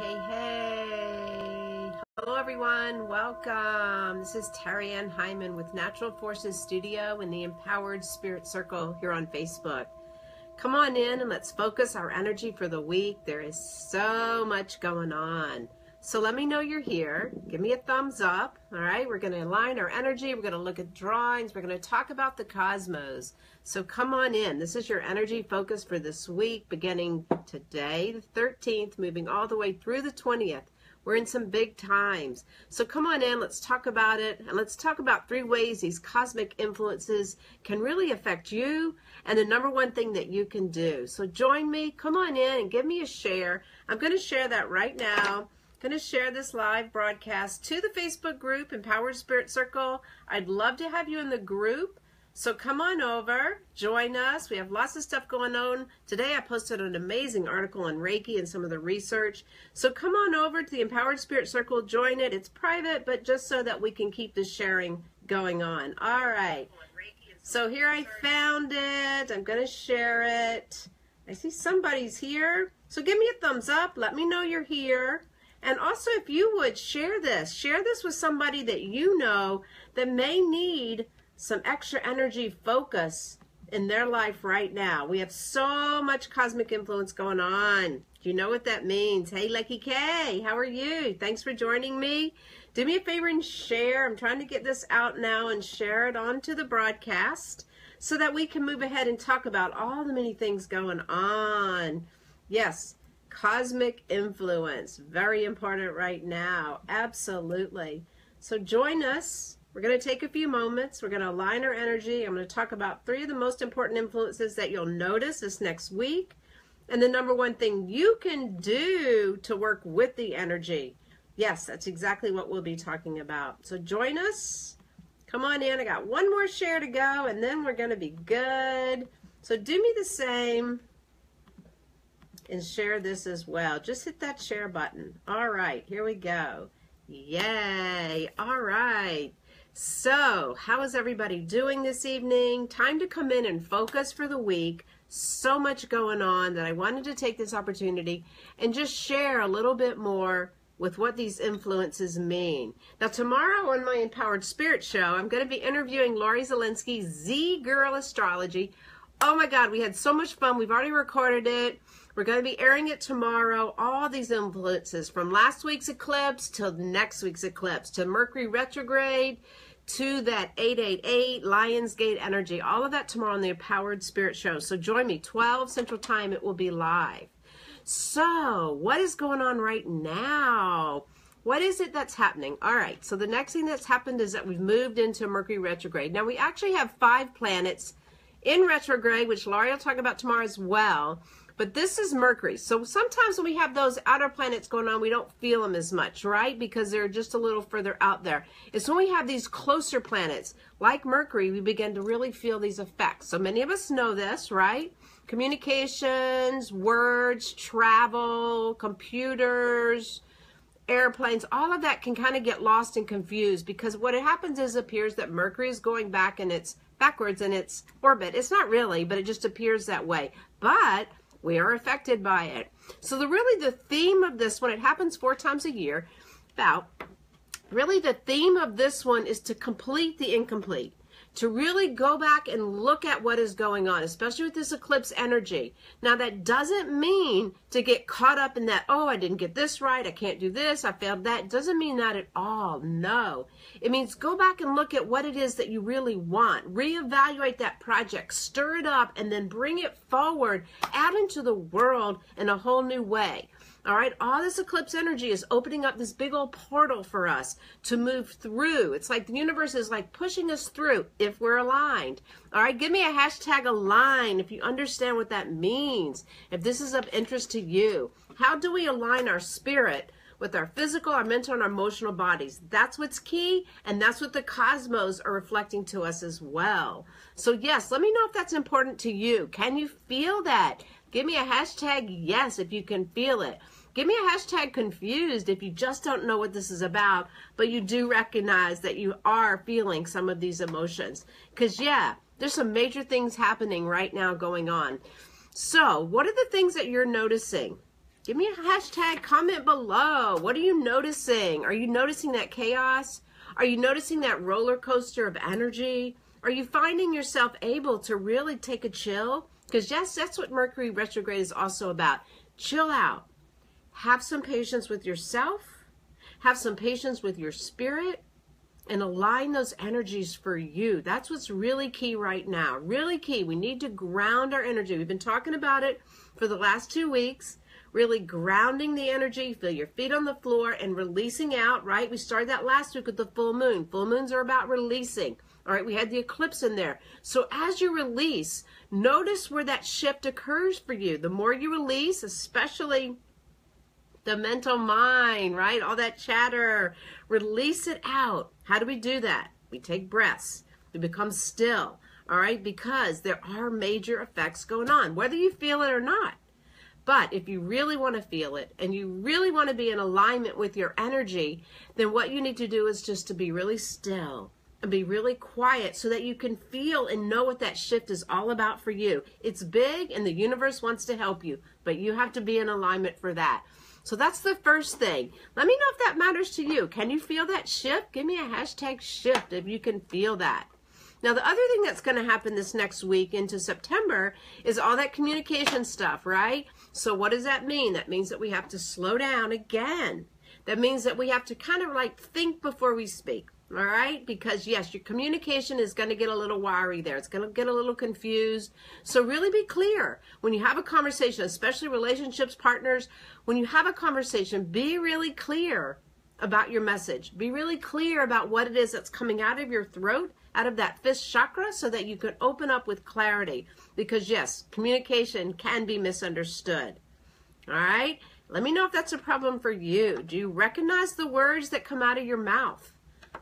Hey. Hello, everyone. Welcome. This is Terri Ann Heiman with Natural Forces Studio in the Empowered Spirit Circle here on Facebook. Come on in and let's focus our energy for the week. There is so much going on. So let me know you're here. Give me a thumbs up. All right, we're going to align our energy. We're going to look at drawings. We're going to talk about the cosmos. So come on in. This is your energy focus for this week, beginning today, the 13th, moving all the way through the 20th. We're in some big times. So come on in, let's talk about it. And let's talk about three ways these cosmic influences can really affect you and the number one thing that you can do. So join me, come on in and give me a share. I'm going to share that right now. I'm going to share this live broadcast to the Facebook group, Empowered Spirit Circle. I'd love to have you in the group. So come on over, join us. We have lots of stuff going on. Today I posted an amazing article on Reiki and some of the research. So come on over to the Empowered Spirit Circle, join it. It's private, but just so that we can keep this sharing going on. All right. So here I found it. I'm going to share it. I see somebody's here. So give me a thumbs up. Let me know you're here. And also, if you would, share this with somebody that you know that may need some extra energy focus in their life right now. We have so much cosmic influence going on. Do you know what that means? Hey, Lucky K, how are you? Thanks for joining me. Do me a favor and share. I'm trying to get this out now and share it onto the broadcast so that we can move ahead and talk about all the many things going on. Yes, cosmic influence, very important right now. Absolutely. So join us. We're going to take a few moments. We're going to align our energy. I'm going to talk about three of the most important influences that you'll notice this next week. And the number one thing you can do to work with the energy. Yes, that's exactly what we'll be talking about. So join us. Come on in. I got one more share to go, and then we're going to be good. So do me the same and share this as well. Just hit that share button. All right, here we go. Yay. All right. So, how is everybody doing this evening? Time to come in and focus for the week. So much going on that I wanted to take this opportunity and just share a little bit more with what these influences mean. Now, tomorrow on my Empowered Spirit Show, I'm going to be interviewing Lori Zielinski, Z Girl Astrology. Oh my God, we had so much fun. We've already recorded it. We're going to be airing it tomorrow, all these influences from last week's eclipse till next week's eclipse, to Mercury retrograde, to that 888 Lionsgate energy, all of that tomorrow on the Empowered Spirit Show. So join me, 12 Central Time, it will be live. So what is going on right now? What is it that's happening? All right, so the next thing that's happened is that we've moved into Mercury retrograde. Now we actually have 5 planets in retrograde, which Lori will talk about tomorrow as well. But this is Mercury. So sometimes when we have those outer planets going on, we don't feel them as much, right? Because they're just a little further out there. It's when we have these closer planets, like Mercury, we begin to really feel these effects. So many of us know this, right? Communications, words, travel, computers, airplanes, all of that can kind of get lost and confused because what happens is it appears that Mercury is going back in its backwards in its orbit. It's not really, but it just appears that way. But we are affected by it. So the theme of this one, it happens 4 times a year, the theme of this one is to complete the incomplete, to really go back and look at what is going on, especially with this eclipse energy. Now that doesn't mean to get caught up in that, oh, I didn't get this right, I can't do this, I failed that. It doesn't mean that at all, no. It means go back and look at what it is that you really want, reevaluate that project, stir it up, and then bring it forward out into the world in a whole new way. All right, all this eclipse energy is opening up this big old portal for us to move through. It's like the universe is like pushing us through if we're aligned. All right, give me a hashtag align if you understand what that means, if this is of interest to you. How do we align our spirit with our physical, our mental, and our emotional bodies? That's what's key, and that's what the cosmos are reflecting to us as well. So yes, let me know if that's important to you. Can you feel that? Give me a hashtag yes if you can feel it. Give me a hashtag confused if you just don't know what this is about, but you do recognize that you are feeling some of these emotions. Because yeah, there's some major things happening right now going on. So what are the things that you're noticing? Give me a hashtag, comment below. What are you noticing? Are you noticing that chaos? Are you noticing that roller coaster of energy? Are you finding yourself able to really take a chill? Because yes, that's what Mercury retrograde is also about. Chill out. Have some patience with yourself. Have some patience with your spirit. And align those energies for you. That's what's really key right now. Really key. We need to ground our energy. We've been talking about it for the last 2 weeks. Really grounding the energy. Feel your feet on the floor and releasing out, right? We started that last week with the full moon. Full moons are about releasing. All right, we had the eclipse in there. So as you release, notice where that shift occurs for you. The more you release, especially the mental mind, right? All that chatter. Release it out. How do we do that? We take breaths. We become still, all right? Because there are major effects going on, whether you feel it or not. But if you really want to feel it and you really want to be in alignment with your energy, then what you need to do is just to be really still and be really quiet so that you can feel and know what that shift is all about for you. It's big and the universe wants to help you, but you have to be in alignment for that. So that's the first thing. Let me know if that matters to you. Can you feel that shift? Give me a hashtag shift if you can feel that. Now, the other thing that's going to happen this next week into September is all that communication stuff, right? So what does that mean? That means that we have to slow down again. That means that we have to kind of like think before we speak, all right? Because, yes, your communication is going to get a little wiry there. It's going to get a little confused. So really be clear. When you have a conversation, especially relationships, partners, when you have a conversation, be really clear about your message. Be really clear about what it is that's coming out of your throat, out of that fifth chakra, so that you can open up with clarity. Because, yes, communication can be misunderstood. All right? Let me know if that's a problem for you. Do you recognize the words that come out of your mouth?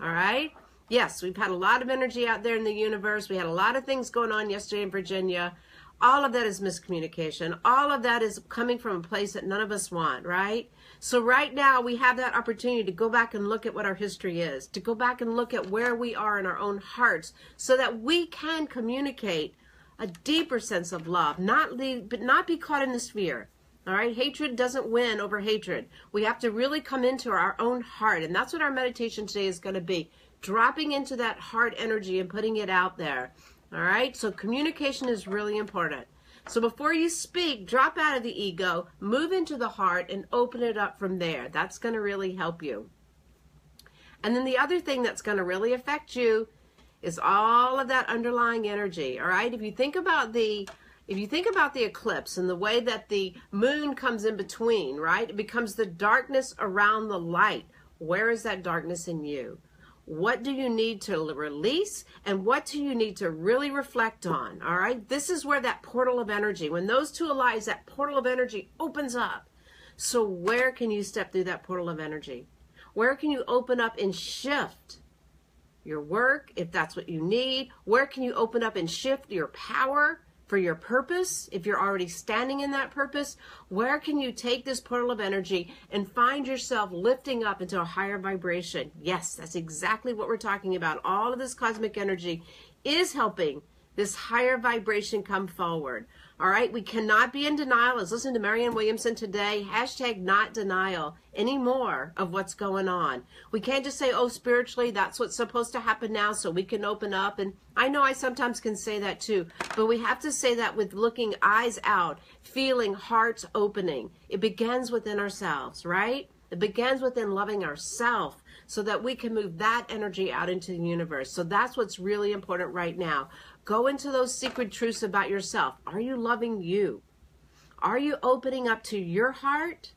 All right? Yes, we've had a lot of energy out there in the universe. We had a lot of things going on yesterday in Virginia. All of that is miscommunication. All of that is coming from a place that none of us want, right? So right now we have that opportunity to go back and look at what our history is, to go back and look at where we are in our own hearts so that we can communicate a deeper sense of love, not be caught in this fear. All right, hatred doesn't win over hatred. We have to really come into our own heart, and that's what our meditation today is going to be, dropping into that heart energy and putting it out there. All right, so communication is really important. So before you speak, drop out of the ego, move into the heart, and open it up from there. That's going to really help you. And then the other thing that's going to really affect you is all of that underlying energy. All right, If you think about the eclipse and the way that the moon comes in between, right? It becomes the darkness around the light. Where is that darkness in you? What do you need to release? And what do you need to really reflect on? All right? This is where that portal of energy, when those two align, that portal of energy opens up. So where can you step through that portal of energy? Where can you open up and shift your work, if that's what you need? Where can you open up and shift your power? For your purpose, if you're already standing in that purpose, where can you take this portal of energy and find yourself lifting up into a higher vibration? Yes, that's exactly what we're talking about. All of this cosmic energy is helping this higher vibration come forward. All right, we cannot be in denial. Let's listen to Marianne Williamson today. Hashtag not denial anymore of what's going on. We can't just say, oh, spiritually, that's what's supposed to happen now so we can open up. And I know I sometimes can say that too, but we have to say that with looking eyes out, feeling hearts opening. It begins within ourselves, right? It begins within loving ourselves so that we can move that energy out into the universe. So that's what's really important right now. Go into those secret truths about yourself. Are you loving you? Are you opening up to your heart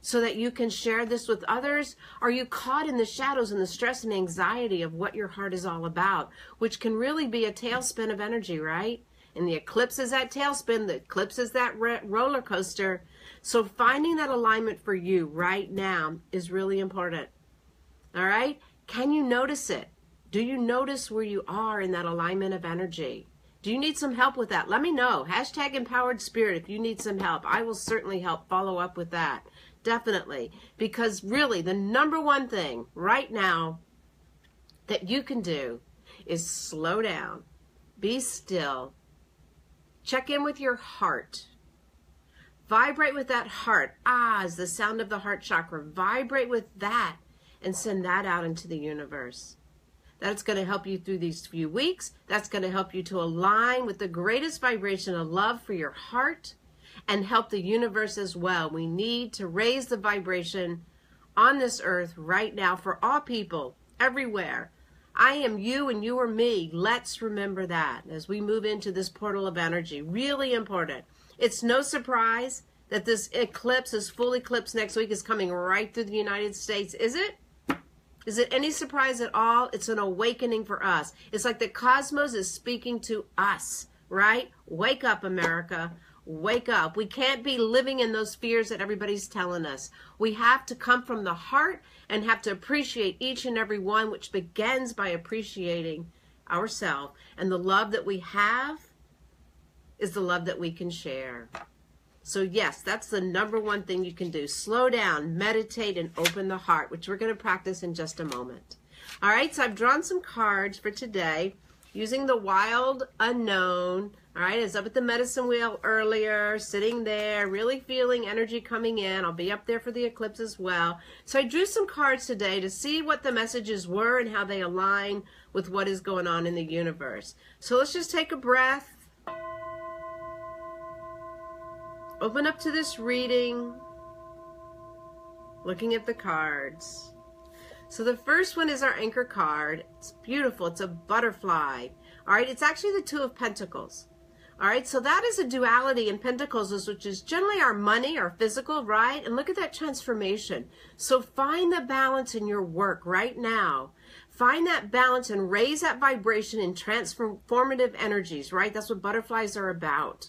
so that you can share this with others? Are you caught in the shadows and the stress and anxiety of what your heart is all about, which can really be a tailspin of energy, right? And the eclipse is that tailspin. The eclipse is that roller coaster. So finding that alignment for you right now is really important. All right? Can you notice it? Do you notice where you are in that alignment of energy? Do you need some help with that? Let me know. Hashtag Empowered Spirit if you need some help. I will certainly help follow up with that. Definitely. Because really, the number one thing right now that you can do is slow down, be still, check in with your heart, Vibrate with that heart. Ah, is the sound of the heart chakra. Vibrate with that and send that out into the universe. That's going to help you through these few weeks. That's going to help you to align with the greatest vibration of love for your heart and help the universe as well. We need to raise the vibration on this earth right now for all people, everywhere. I am you and you are me. Let's remember that as we move into this portal of energy. Really important. It's no surprise that this eclipse, this full eclipse next week is coming right through the United States, is it? Is it any surprise at all? It's an awakening for us. It's like the cosmos is speaking to us, right? Wake up, America. Wake up. We can't be living in those fears that everybody's telling us. We have to come from the heart and have to appreciate each and every one, which begins by appreciating ourselves. And the love that we have is the love that we can share. So yes, that's the #1 thing you can do. Slow down, meditate, and open the heart, which we're going to practice in just a moment. All right, so I've drawn some cards for today using the Wild Unknown. All right, I was up at the medicine wheel earlier, sitting there, really feeling energy coming in. I'll be up there for the eclipse as well. So I drew some cards today to see what the messages were and how they align with what is going on in the universe. So let's just take a breath. Open up to this reading, looking at the cards. So the first one is our anchor card. It's beautiful. It's a butterfly. All right, it's actually the 2 of Pentacles. All right, so that is a duality in Pentacles, which is generally our money, our physical, right? And look at that transformation. So find the balance in your work right now. Find that balance and raise that vibration in transformative energies, right? That's what butterflies are about.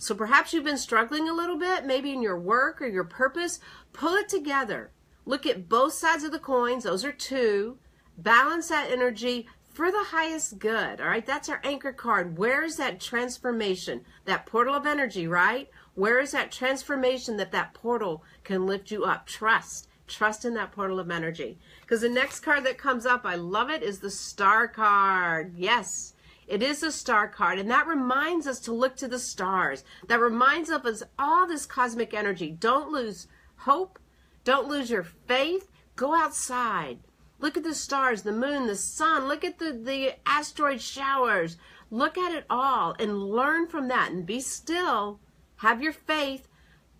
So perhaps you've been struggling a little bit, maybe in your work or your purpose. Pull it together. Look at both sides of the coins. Those are 2. Balance that energy for the highest good. All right, that's our anchor card. Where is that transformation? That portal of energy, right? Where is that transformation that portal can lift you up? Trust. Trust in that portal of energy. Because the next card that comes up, I love it, is the Star card. Yes. It is a star card, and that reminds us to look to the stars. That reminds us of all this cosmic energy. Don't lose hope. Don't lose your faith. Go outside. Look at the stars, the moon, the sun. Look at the asteroid showers. Look at it all and learn from that and be still. Have your faith.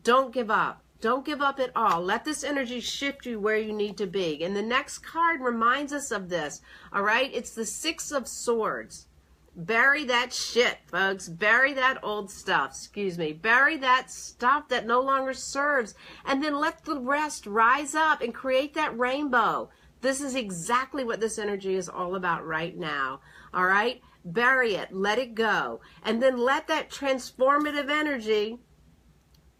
Don't give up. Don't give up at all. Let this energy shift you where you need to be. And the next card reminds us of this, all right? It's the 6 of Swords. Bury that shit, folks. Bury that old stuff. Excuse me. Bury that stuff that no longer serves. And then let the rest rise up and create that rainbow. This is exactly what this energy is all about right now. All right? Bury it. Let it go. And then let that transformative energy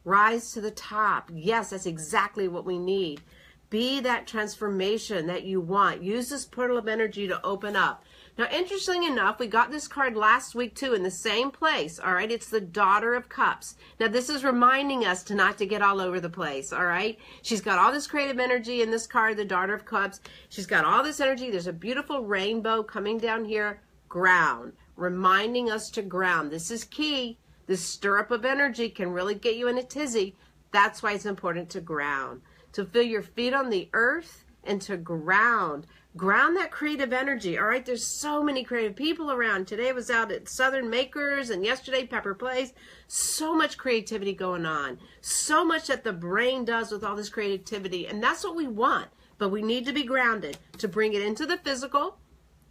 rise to the top. Yes, that's exactly what we need. Be that transformation that you want. Use this portal of energy to open up. Now, interestingly enough, we got this card last week, too, in the same place, all right? It's the Daughter of Cups. Now, this is reminding us to not to get all over the place, all right? She's got all this creative energy in this card, the Daughter of Cups. She's got all this energy. There's a beautiful rainbow coming down here. Ground, reminding us to ground. This is key. This stirrup of energy can really get you in a tizzy. That's why it's important to ground, to feel your feet on the earth and to ground. Ground that creative energy, all right? There's so many creative people around. Today I was out at Southern Makers and yesterday Pepper Place. So much creativity going on. So much that the brain does with all this creativity. And that's what we want. But we need to be grounded to bring it into the physical,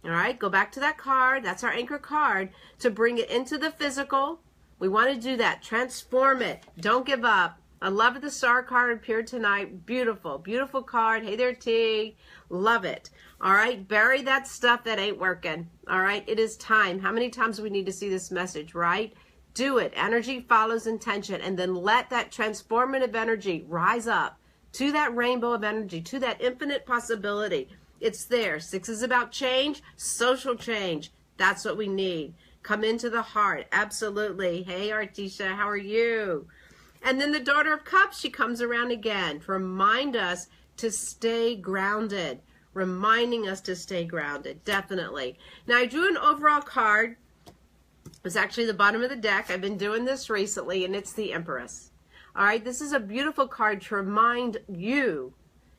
all right? Go back to that card. That's our anchor card. To bring it into the physical, we want to do that. Transform it. Don't give up. I love the Star card appeared tonight. Beautiful, beautiful card. Hey there, T. Love it. All right, bury that stuff that ain't working. All right, it is time. How many times do we need to see this message, right? Do it. Energy follows intention, and then let that transformative energy rise up to that rainbow of energy, to that infinite possibility. It's there. 6 is about change, social change. That's what we need. Come into the heart. Absolutely. Hey, Artisha, how are you? And then the Daughter of Cups, she comes around again to remind us to stay grounded. Reminding us to stay grounded, definitely. Now, I drew an overall card. It's actually the bottom of the deck. I've been doing this recently, and it's the Empress. All right, this is a beautiful card to remind you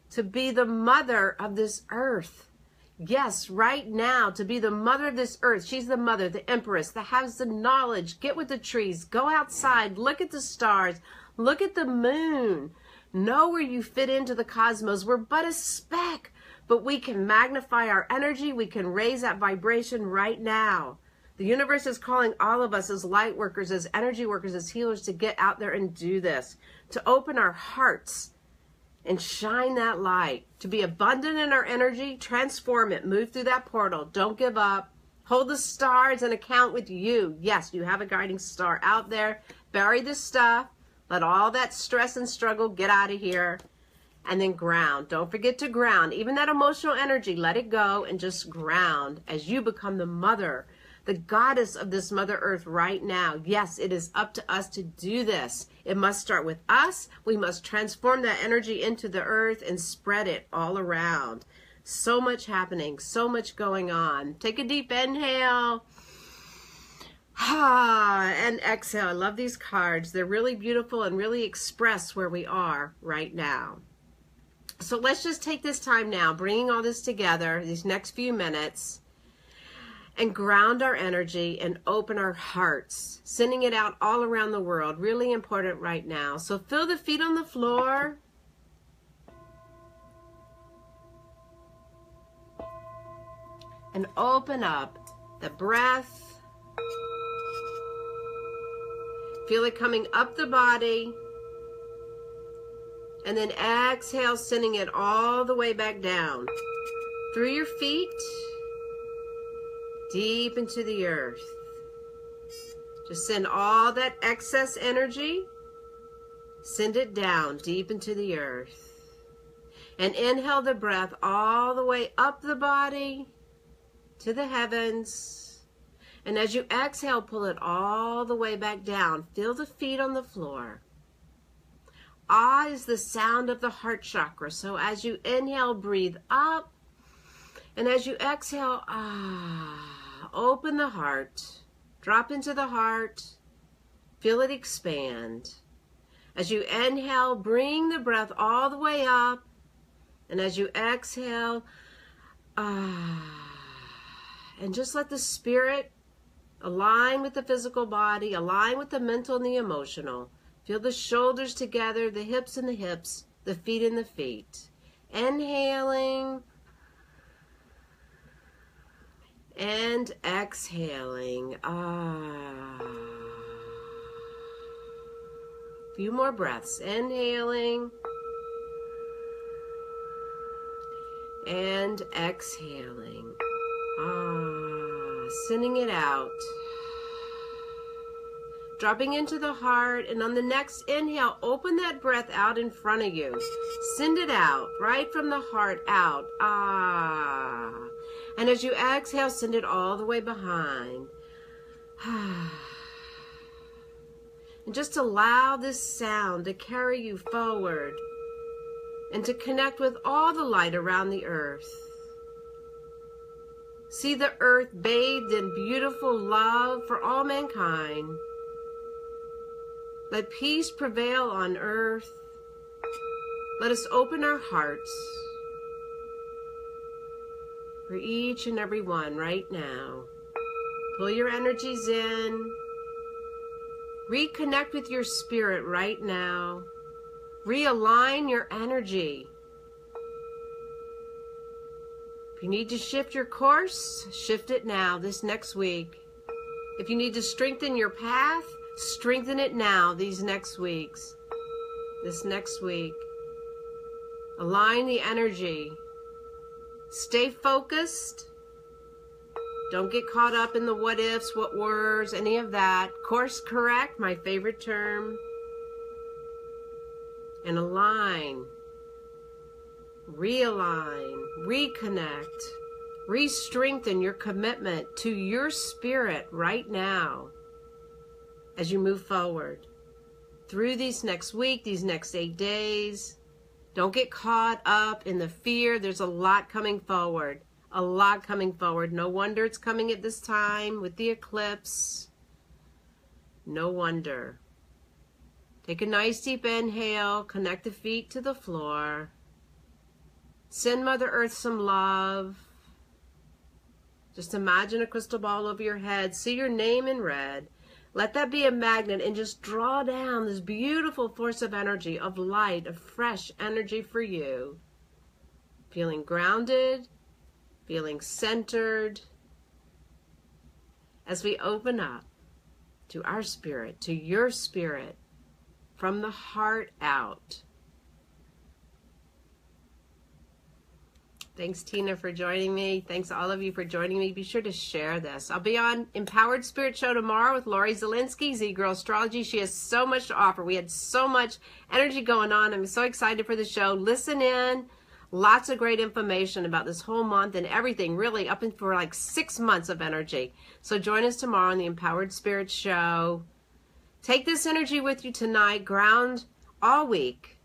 to be the mother of this earth. Yes, right now, to be the mother of this earth. She's the mother, the empress, that has the knowledge. Get with the trees, go outside, look at the stars, look at the moon. Know where you fit into the cosmos. We're but a speck, but we can magnify our energy. We can raise that vibration right now. The universe is calling all of us as light workers, as energy workers, as healers to get out there and do this, to open our hearts and shine that light, to be abundant in our energy, transform it, move through that portal, don't give up, hold the stars and account with you. Yes, you have a guiding star out there. Bury this stuff, let all that stress and struggle get out of here, and then ground. Don't forget to ground, even that emotional energy, let it go and just ground as you become the mother, the goddess of this Mother Earth right now. Yes, it is up to us to do this. It must start with us. We must transform that energy into the earth and spread it all around. So much happening, so much going on. Take a deep inhale. And exhale. I love these cards. They're really beautiful and really express where we are right now. So let's just take this time now, bringing all this together, these next few minutes, and ground our energy and open our hearts, sending it out all around the world. Really important right now. So feel the feet on the floor. And open up the breath. Feel it coming up the body. And then exhale, sending it all the way back down. Through your feet. Deep into the earth. Just send all that excess energy, send it down deep into the earth. And inhale the breath all the way up the body to the heavens. And as you exhale, pull it all the way back down. Feel the feet on the floor. Ah is the sound of the heart chakra. So as you inhale, breathe up. And as you exhale, ah. Open the heart, drop into the heart, feel it expand. As you inhale, bring the breath all the way up, and as you exhale, and just let the spirit align with the physical body, align with the mental and the emotional. Feel the shoulders together, the hips and the hips, the feet and the feet. Inhaling. And exhaling. Ah. A few more breaths. Inhaling. And exhaling. Ah. Sending it out. Dropping into the heart. And on the next inhale, open that breath out in front of you. Send it out. Right from the heart out. Ah. And as you exhale, send it all the way behind. And just allow this sound to carry you forward and to connect with all the light around the earth. See the earth bathed in beautiful love for all mankind. Let peace prevail on earth. Let us open our hearts for each and every one right now. Pull your energies in. Reconnect with your spirit right now. Realign your energy. If you need to shift your course, shift it now, this next week. If you need to strengthen your path, strengthen it now, these next weeks. This next week. Align the energy. Stay focused. Don't get caught up in the what ifs, what were's, any of that. Course correct, my favorite term. And align, realign, reconnect, re-strengthen your commitment to your spirit right now as you move forward through these next week, these next 8 days. Don't get caught up in the fear. There's a lot coming forward. A lot coming forward. No wonder it's coming at this time with the eclipse. No wonder. Take a nice deep inhale, connect the feet to the floor. Send Mother Earth some love. Just imagine a crystal ball over your head. See your name in red. Let that be a magnet and just draw down this beautiful force of energy, of light, of fresh energy for you. Feeling grounded, feeling centered, as we open up to our spirit, to your spirit, from the heart out. Thanks, Tina, for joining me. Thanks, all of you, for joining me. Be sure to share this. I'll be on Empowered Spirit Show tomorrow with Lori Zielinski, Z Girl Astrology. She has so much to offer. We had so much energy going on. I'm so excited for the show. Listen in. Lots of great information about this whole month and everything, really, up for like 6 months of energy. So join us tomorrow on the Empowered Spirit Show. Take this energy with you tonight. Ground all week.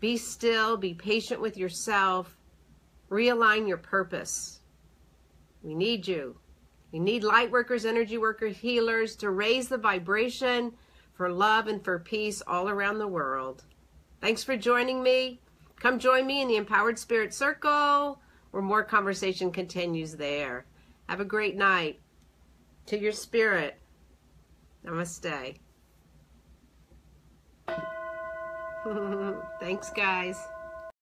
Be still. Be patient with yourself. Realign your purpose. We need you. We need light workers, energy workers, healers to raise the vibration for love and for peace all around the world. Thanks for joining me. Come join me in the Empowered Spirit Circle, where more conversation continues there. Have a great night. To your spirit, namaste. Thanks, guys.